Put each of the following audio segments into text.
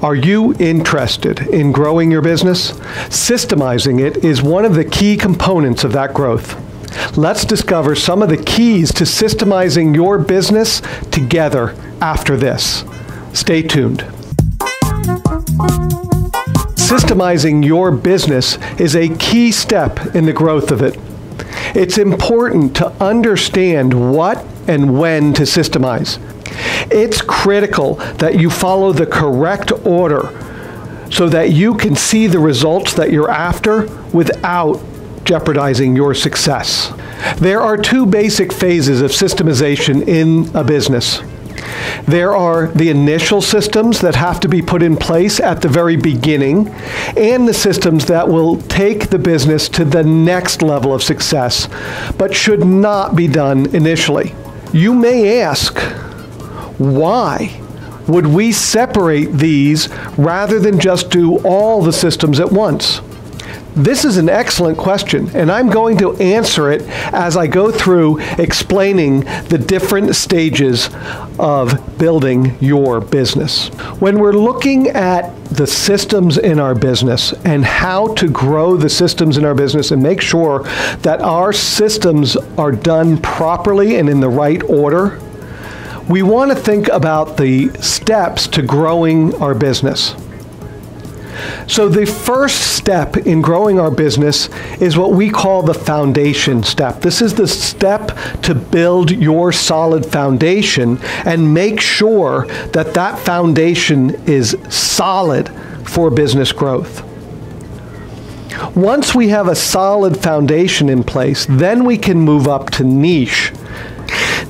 Are you interested in growing your business? Systemizing it is one of the key components of that growth. Let's discover some of the keys to systemizing your business together after this. Stay tuned. Systemizing your business is a key step in the growth of it. It's important to understand what and when to systemize. It's critical that you follow the correct order so that you can see the results that you're after without jeopardizing your success. There are two basic phases of systemization in a business. There are the initial systems that have to be put in place at the very beginning, and the systems that will take the business to the next level of success, but should not be done initially. You may ask, why would we separate these rather than just do all the systems at once? This is an excellent question, and I'm going to answer it as I go through explaining the different stages of building your business. When we're looking at the systems in our business and how to grow the systems in our business and make sure that our systems are done properly and in the right order, we want to think about the steps to growing our business. So the first step in growing our business is what we call the foundation step. This is the step to build your solid foundation and make sure that that foundation is solid for business growth. Once we have a solid foundation in place, then we can move up to niche.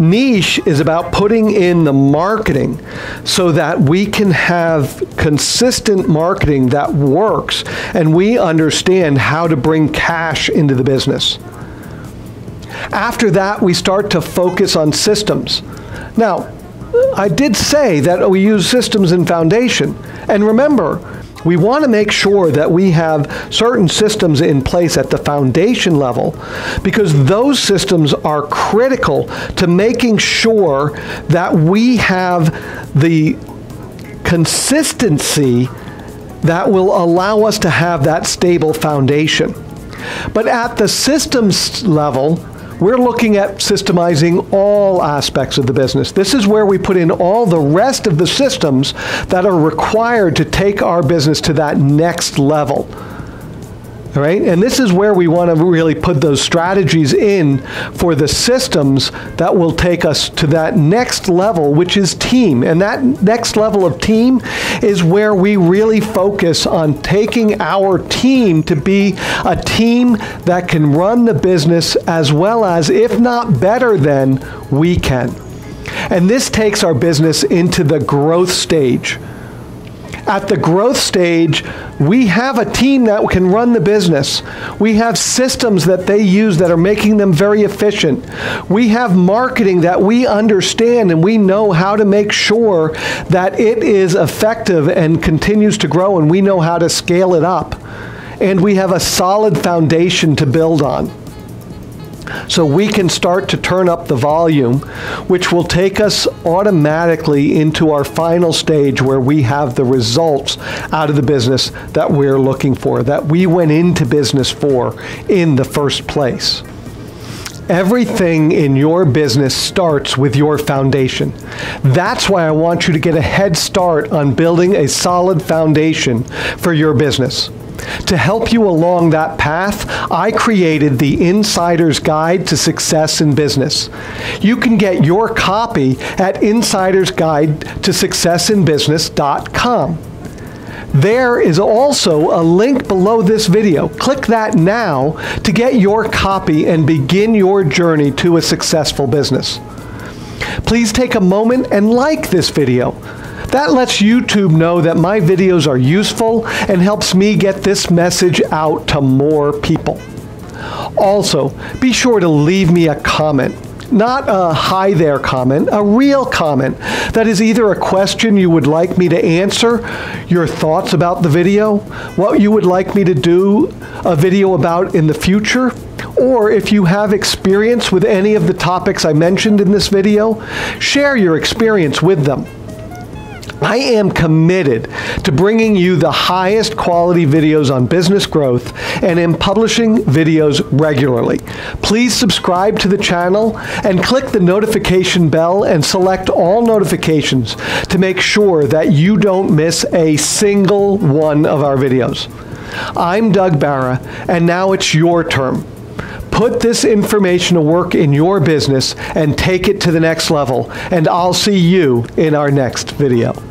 Niche is about putting in the marketing so that we can have consistent marketing that works and we understand how to bring cash into the business. After that, we start to focus on systems. Now, I did say that we use systems in foundation, and remember, we want to make sure that we have certain systems in place at the foundation level, because those systems are critical to making sure that we have the consistency that will allow us to have that stable foundation. But at the systems level, we're looking at systemizing all aspects of the business. This is where we put in all the rest of the systems that are required to take our business to that next level. All right? And this is where we want to really put those strategies in for the systems that will take us to that next level, which is team. And that next level of team is where we really focus on taking our team to be a team that can run the business as well as, if not better than, we can. And this takes our business into the growth stage. At the growth stage, we have a team that can run the business. We have systems that they use that are making them very efficient. We have marketing that we understand and we know how to make sure that it is effective and continues to grow, and we know how to scale it up. And we have a solid foundation to build on. So we can start to turn up the volume, which will take us automatically into our final stage where we have the results out of the business that we're looking for, that we went into business for in the first place. Everything in your business starts with your foundation. That's why I want you to get a head start on building a solid foundation for your business. To help you along that path, I created the Insider's Guide to Success in Business. You can get your copy at insidersguidetosuccessinbusiness.com. There is also a link below this video. Click that now to get your copy and begin your journey to a successful business. Please take a moment and like this video. That lets YouTube know that my videos are useful and helps me get this message out to more people. Also, be sure to leave me a comment. Not a hi there comment, a real comment that is either a question you would like me to answer, your thoughts about the video, what you would like me to do a video about in the future, or if you have experience with any of the topics I mentioned in this video, share your experience with them. I am committed to bringing you the highest quality videos on business growth and am publishing videos regularly. Please subscribe to the channel and click the notification bell and select all notifications to make sure that you don't miss a single one of our videos. I'm Doug Barra, and now it's your turn. Put this information to work in your business and take it to the next level, and I'll see you in our next video.